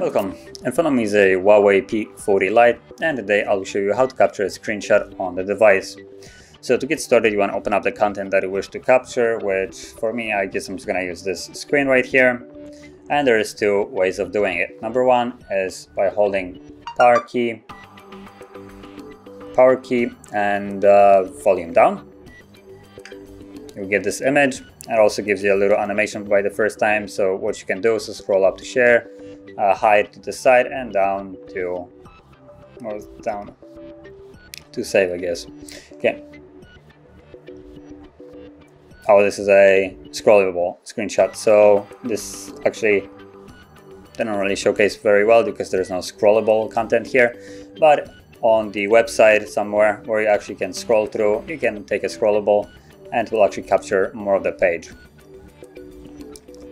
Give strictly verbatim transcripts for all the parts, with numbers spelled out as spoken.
Welcome! In front of me is a Huawei P forty Lite, and today I'll show you how to capture a screenshot on the device. So to get started, you want to open up the content that you wish to capture, which for me, I guess I'm just going to use this screen right here. And there is two ways of doing it. Number one is by holding power key, power key and uh, volume down. You get this image. It also gives you a little animation by the first time. So what you can do is to scroll up to share, uh, hide to the side and down to, or down to save, I guess. Okay. Oh, this is a scrollable screenshot. So this actually didn't really showcase very well because there's no scrollable content here. But on the website somewhere where you actually can scroll through, you can take a scrollable and it will actually capture more of the page.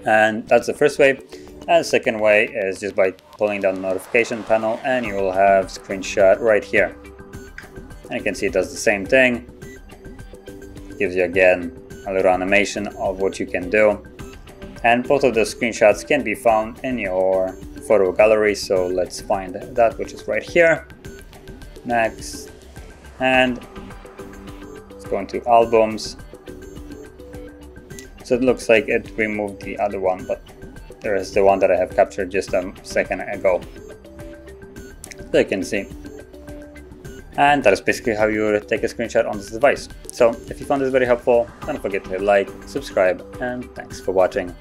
And that's the first way. And the second way is just by pulling down the notification panel and you will have screenshot right here. And you can see it does the same thing. It gives you again a little animation of what you can do. And both of those screenshots can be found in your photo gallery. So let's find that, which is right here. Next. And let's go into albums. So it looks like it removed the other one, but there is the one that I have captured just a second ago. So you can see. And that is basically how you take a screenshot on this device. So if you found this very helpful, don't forget to like, subscribe, and thanks for watching.